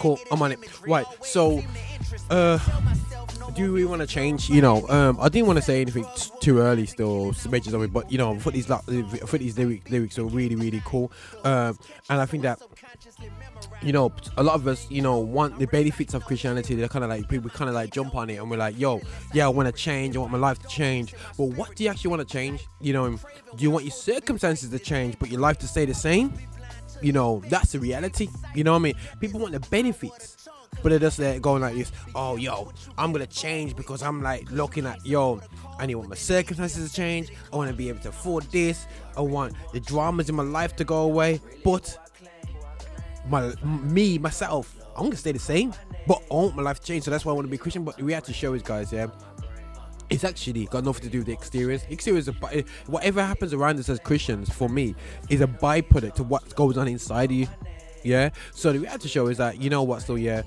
cool, I'm on it. Right, so do we want to change, you know, I didn't want to say anything too early still, but you know, I thought these lyrics are really cool, and I think that, you know, a lot of us, you know, want the benefits of Christianity. They're kind of like, people kind of like jump on it and we're like, yo, yeah, I want to change, I want my life to change. But what do you actually want to change? You know, do you want your circumstances to change but your life to stay the same? You know, that's the reality, you know what I mean? People want the benefits, but they're just like going like this, oh, yo, I'm gonna change because I'm like looking at, yo, I need my circumstances to change, I want to be able to afford this, I want the dramas in my life to go away, but myself, I'm gonna stay the same, but I want my life to change, so that's why I want to be Christian. But the reality show is, guys, yeah, it's actually got nothing to do with the exteriors. Exteriors, whatever happens around us as Christians, for me, is a byproduct of what goes on inside you. Yeah. So the reality show is that, you know what? So yeah,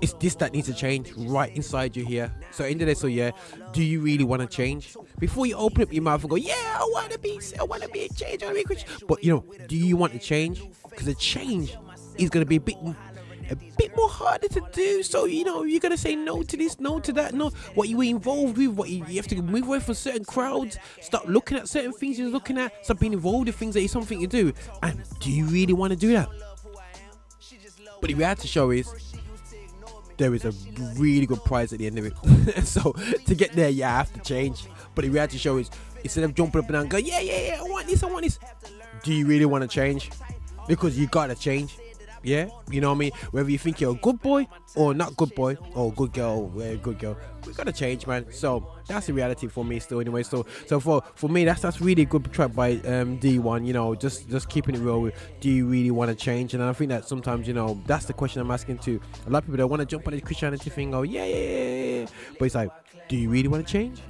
it's this that needs to change right inside you here. So in the day, so yeah, do you really want to change? Before you open up your mouth and go, yeah, I want to be a change, I want to be a Christian. But you know, do you want to change? Because the change is gonna be a bit more harder to do. So you know, you're gonna say no to this, no to that, no what you were involved with, what you have to move away from certain crowds, start looking at certain things you're looking at, start being involved with things that is something you do. And do you really want to do that? But the reality show is, there is a really good prize at the end of it. So to get there, yeah, I have to change. But the reality show is, instead of jumping up and down, go yeah, I want this, I want this, do you really want to change? Because you gotta change. Yeah, you know what I mean? Whether you think you're a good boy or not good boy, or good girl, or good girl, we gotta change, man. So that's the reality for me still anyway. So for me, that's really a good track by Dee-1, you know, just keeping it real with, do you really want to change? And I think that sometimes, you know, that's the question I'm asking to a lot of people that want to jump on the Christianity thing, go yeah, but it's like, do you really want to change?